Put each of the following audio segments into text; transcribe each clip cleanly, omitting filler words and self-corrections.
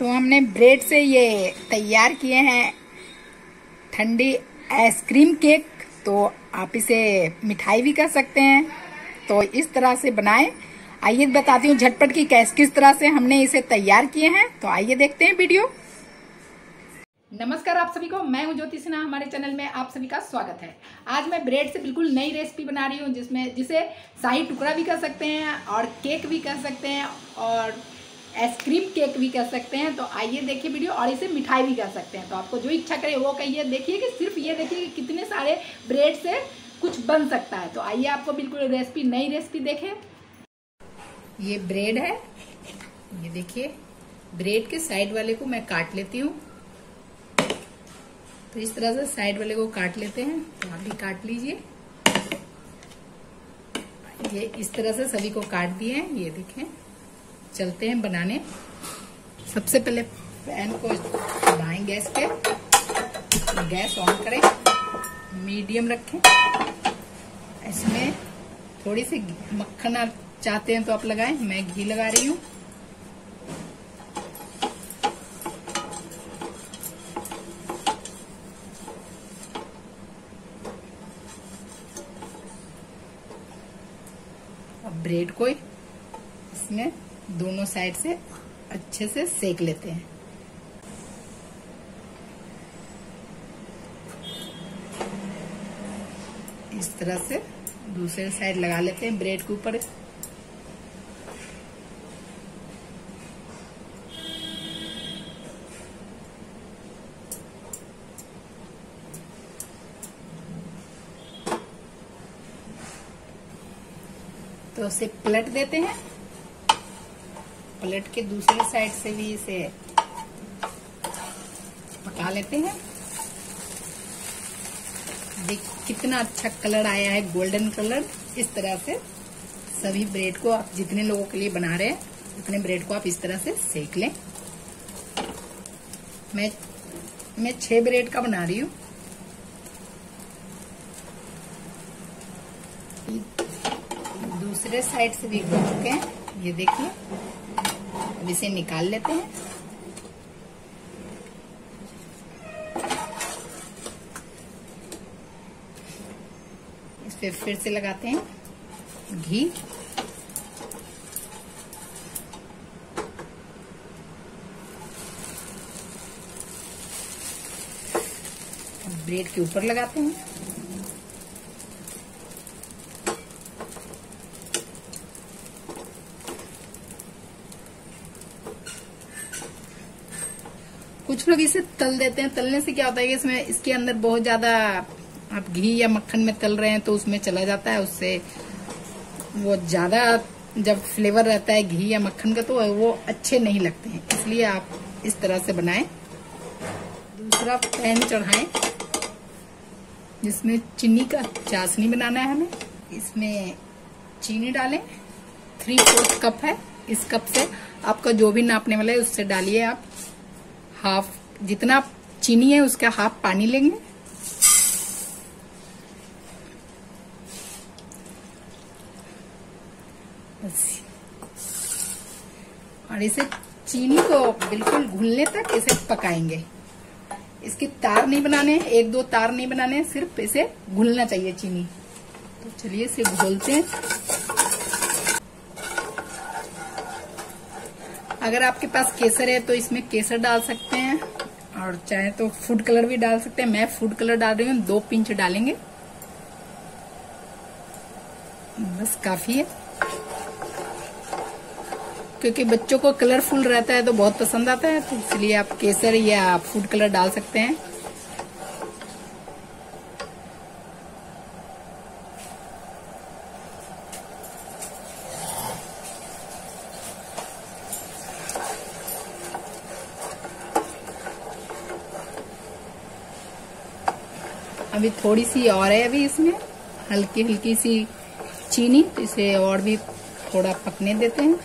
तो हमने ब्रेड से ये तैयार किए हैं ठंडी आइसक्रीम केक। तो आप इसे मिठाई भी कर सकते हैं। तो इस तरह से बनाएं। आइए बताती हूँ झटपट की किस तरह से हमने इसे तैयार किए हैं। तो आइए देखते हैं वीडियो। नमस्कार आप सभी को, मैं हूँ ज्योति सिन्हा। हमारे चैनल में आप सभी का स्वागत है। आज मैं ब्रेड से बिल्कुल नई रेसिपी बना रही हूँ जिसे शाही टुकड़ा भी कर सकते हैं और केक भी कर सकते हैं और आइसक्रीम केक भी कर सकते हैं। तो आइए देखिए वीडियो, और इसे मिठाई भी कर सकते हैं। तो आपको जो इच्छा करे वो कहिए। देखिए कि सिर्फ ये देखिए कि कितने सारे ब्रेड से कुछ बन सकता है। तो आइए आपको बिल्कुल रेसिपी नई रेसिपी देखें। ये ब्रेड है, ये देखिए। ब्रेड के साइड वाले को मैं काट लेती हूँ। तो इस तरह से साइड वाले को काट लेते हैं। तो आप भी काट लीजिए। ये इस तरह से सभी को काट दिए हैं। ये देखें, चलते हैं बनाने। सबसे पहले पैन को चढ़ाएं गैस पे। गैस ऑन करें, मीडियम रखें। इसमें थोड़ी सी मक्खन आप चाहते हैं तो आप लगाएं। मैं घी लगा रही हूँ। अब ब्रेड को इसमें दोनों साइड से अच्छे से सेक लेते हैं। इस तरह से दूसरे साइड लगा लेते हैं ब्रेड के ऊपर। तो इसे पलट देते हैं। पलट के दूसरे साइड से भी इसे पका लेते हैं। देख कितना अच्छा कलर आया है, गोल्डन कलर। इस तरह से सभी ब्रेड को आप जितने लोगों के लिए बना रहे हैं उतने ब्रेड को आप इस तरह से सेक लें। मैं 6 ब्रेड का बना रही हूँ। दूसरे साइड से भी बन चुके हैं, ये देखिए। अब इसे निकाल लेते हैं। इस पे फिर से लगाते हैं घी। ब्रेड के ऊपर लगाते हैं। कुछ लोग इसे तल देते हैं। तलने से क्या होता है कि इसमें इसके अंदर बहुत ज्यादा आप घी या मक्खन में तल रहे हैं तो उसमें चला जाता है। उससे वो ज्यादा जब फ्लेवर रहता है घी या मक्खन का तो वो अच्छे नहीं लगते हैं। इसलिए आप इस तरह से बनाएं। दूसरा पैन चढ़ाएं जिसमें चीनी का चाशनी बनाना है हमें। इसमें चीनी डालें। 3/4 कप है। इस कप से आपका जो भी नापने वाला है उससे डालिए। आप हाफ जितना चीनी है उसका हाफ पानी लेंगे। और इसे चीनी को बिल्कुल घुलने तक इसे पकाएंगे। इसके तार नहीं बनाने हैं, 1-2 तार नहीं बनाने हैं, सिर्फ इसे घुलना चाहिए चीनी। तो चलिए इसे घोलते हैं। अगर आपके पास केसर है तो इसमें केसर डाल सकते हैं और चाहे तो फूड कलर भी डाल सकते हैं। मैं फूड कलर डाल रही हूँ, 2 पिंच डालेंगे, बस काफी है। क्योंकि बच्चों को कलरफुल रहता है तो बहुत पसंद आता है, तो इसलिए आप केसर या फूड कलर डाल सकते हैं। अभी थोड़ी सी और है, अभी इसमें हल्की हल्की सी चीनी, तो इसे और भी थोड़ा पकने देते हैं।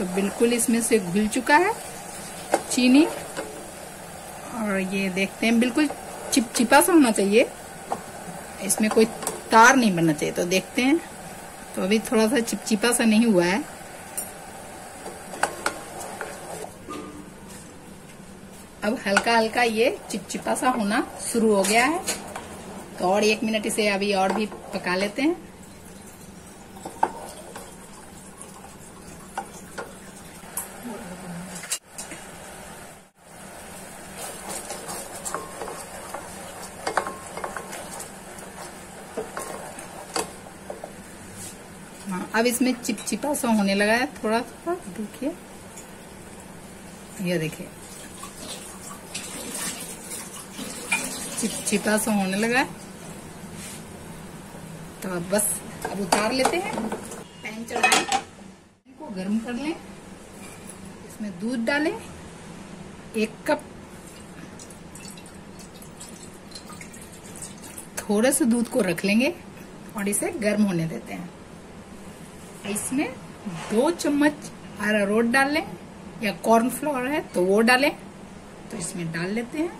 तो बिल्कुल इसमें से घुल चुका है चीनी। और ये देखते हैं बिल्कुल चिपचिपा सा होना चाहिए, इसमें कोई तार नहीं बनना चाहिए। तो देखते हैं, तो अभी थोड़ा सा चिपचिपा सा नहीं हुआ है। अब हल्का हल्का ये चिपचिपा सा होना शुरू हो गया है। तो और 1 मिनट इसे अभी और भी पका लेते हैं। अब इसमें चिपचिपा सा होने लगा है थोड़ा थोड़ा, देखिए ये देखिए चिपचिपा सा होने लगा है। तो अब बस अब उतार लेते हैं। पैन चढ़ाएं, पैन को गर्म कर लें, इसमें दूध डालें 1 कप। थोड़े से दूध को रख लेंगे और इसे गर्म होने देते हैं। इसमें 2 चम्मच अरारोट डाल लें, या कॉर्नफ्लोर है तो वो डालें, तो इसमें डाल लेते हैं।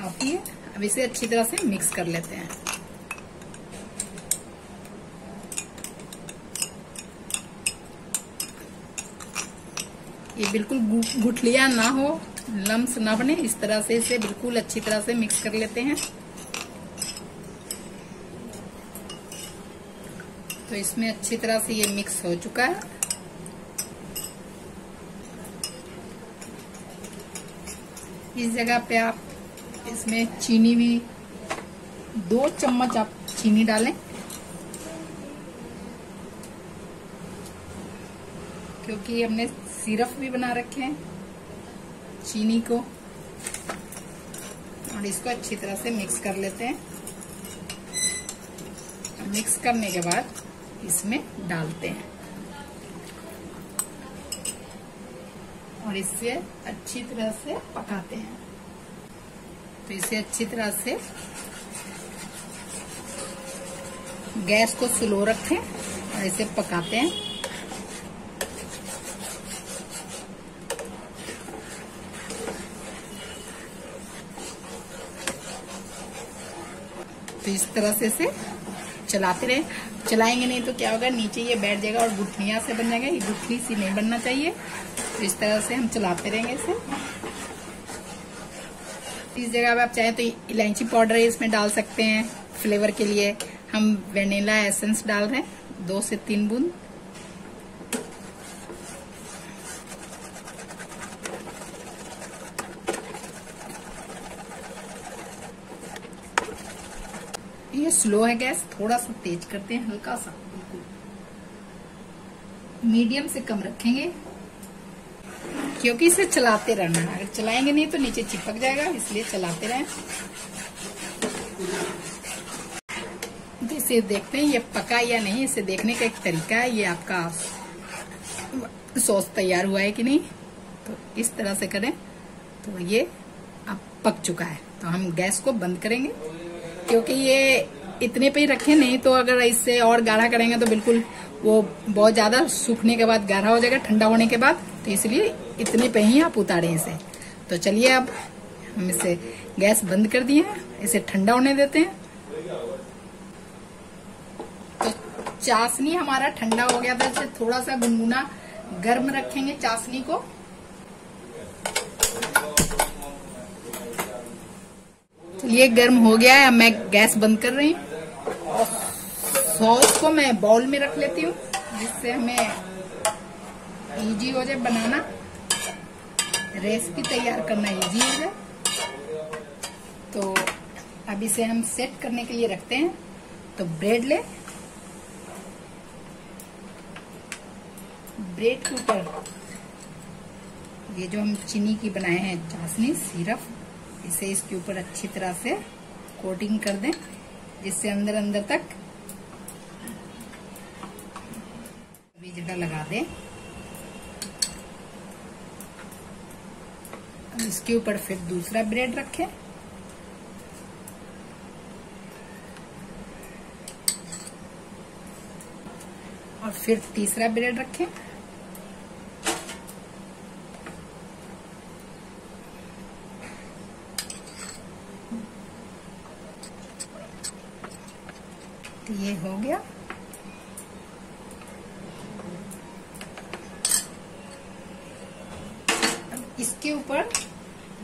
काफी है। अब इसे अच्छी तरह से मिक्स कर लेते हैं। ये बिल्कुल गुठलियां ना हो, लम्स ना बने, इस तरह से इसे बिल्कुल अच्छी तरह से मिक्स कर लेते हैं। तो इसमें अच्छी तरह से ये मिक्स हो चुका है। इस जगह पे आप इसमें चीनी भी 2 चम्मच आप चीनी डालें, क्योंकि हमने सिरप भी बना रखे हैं चीनी को। और इसको अच्छी तरह से मिक्स कर लेते हैं। मिक्स करने के बाद इसमें डालते हैं और इससे अच्छी तरह से पकाते हैं। तो इसे अच्छी तरह से गैस को स्लो रखें और इसे पकाते हैं। तो इस तरह से इसे चलाते रहे, चलाएंगे नहीं तो क्या होगा, नीचे ये बैठ जाएगा और गुठलियां से बन जाएगा। ये गुठली सी नहीं बनना चाहिए। तो इस तरह से हम चलाते रहेंगे इसे। इस जगह पे आप चाहें तो इलायची पाउडर इसमें डाल सकते हैं फ्लेवर के लिए। हम वेनिला एसेंस डाल रहे हैं 2 से 3 बूंद। ये स्लो है गैस, थोड़ा सा तेज करते हैं, हल्का सा, बिल्कुल मीडियम से कम रखेंगे, क्योंकि इसे चलाते रहना है। अगर चलाएंगे नहीं तो नीचे चिपक जाएगा, इसलिए चलाते रहें। तो इसे देखते हैं ये पका या नहीं, इसे देखने का एक तरीका है। ये आपका सॉस तैयार हुआ है कि नहीं, तो इस तरह से करें। तो ये अब पक चुका है, तो हम गैस को बंद करेंगे, क्योंकि ये इतने पे ही रखें, नहीं तो अगर इससे और गाढ़ा करेंगे तो बिल्कुल वो बहुत ज्यादा सूखने के बाद गाढ़ा हो जाएगा ठंडा होने के बाद। तो इसलिए इतने पे ही आप उतारें इसे। तो चलिए अब हम इसे गैस बंद कर दिए, इसे ठंडा होने देते हैं। तो चाशनी हमारा ठंडा हो गया था, इसे थोड़ा सा गुनगुना गर्म रखेंगे चाशनी को। ये गर्म हो गया है, मैं गैस बंद कर रही हूँ। और सॉस को मैं बाउल में रख लेती हूँ, जिससे हमें इजी हो जाए बनाना, रेसिपी तैयार करना इजी हो जाए। तो अब इसे हम सेट करने के लिए रखते हैं। तो ब्रेड ले, ब्रेड के ऊपर ये जो हम चीनी की बनाए हैं चाशनी सिरप, इसे इसके ऊपर अच्छी तरह से कोटिंग कर दें, जिससे अंदर अंदर तक सभी जगह लगा दें। अब इसके ऊपर फिर दूसरा ब्रेड रखें और फिर तीसरा ब्रेड रखें। तो ये हो गया। अब इसके ऊपर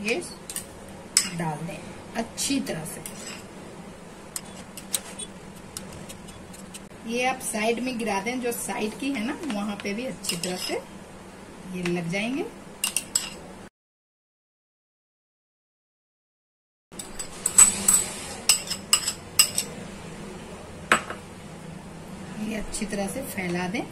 ये डाल दें अच्छी तरह से। ये आप साइड में गिरा दें, जो साइड की है ना वहां पे भी अच्छी तरह से ये लग जाएंगे। ये अच्छी तरह से फैला दें।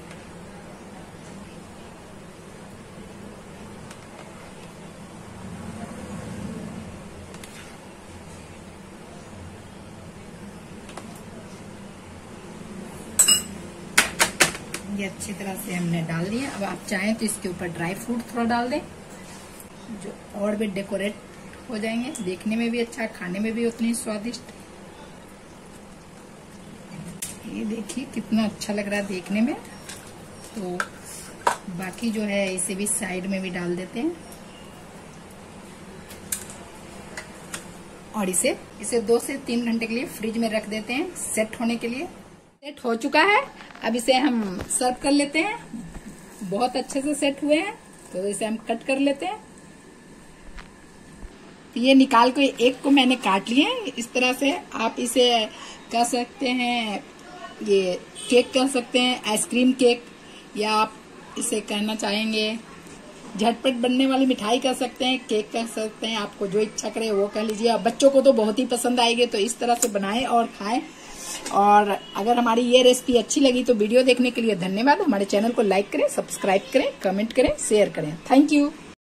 ये अच्छी तरह से हमने डाल दिया। अब आप चाहें तो इसके ऊपर ड्राई फ्रूट थोड़ा डाल दें, जो और भी डेकोरेट हो जाएंगे, देखने में भी अच्छा, खाने में भी उतनी स्वादिष्ट। ये देखिए कितना अच्छा लग रहा है देखने में। तो बाकी जो है इसे भी साइड में भी डाल देते हैं और इसे 2 से 3 घंटे के लिए फ्रिज में रख देते हैं सेट होने के लिए। सेट हो चुका है, अब इसे हम सर्व कर लेते हैं। बहुत अच्छे से सेट हुए हैं, तो इसे हम कट कर लेते हैं। ये निकाल के एक को मैंने काट लिए। इस तरह से आप इसे कर सकते हैं, ये केक कर सकते हैं, आइसक्रीम केक, या आप इसे कहना चाहेंगे झटपट बनने वाली मिठाई कर सकते हैं, केक कर सकते हैं, आपको जो इच्छा करे वो कर लीजिए। आप बच्चों को तो बहुत ही पसंद आएगी। तो इस तरह से बनाएं और खाएं। और अगर हमारी ये रेसिपी अच्छी लगी तो वीडियो देखने के लिए धन्यवाद। हमारे चैनल को लाइक करें, सब्सक्राइब करें, कमेंट करें, शेयर करें। Thank you.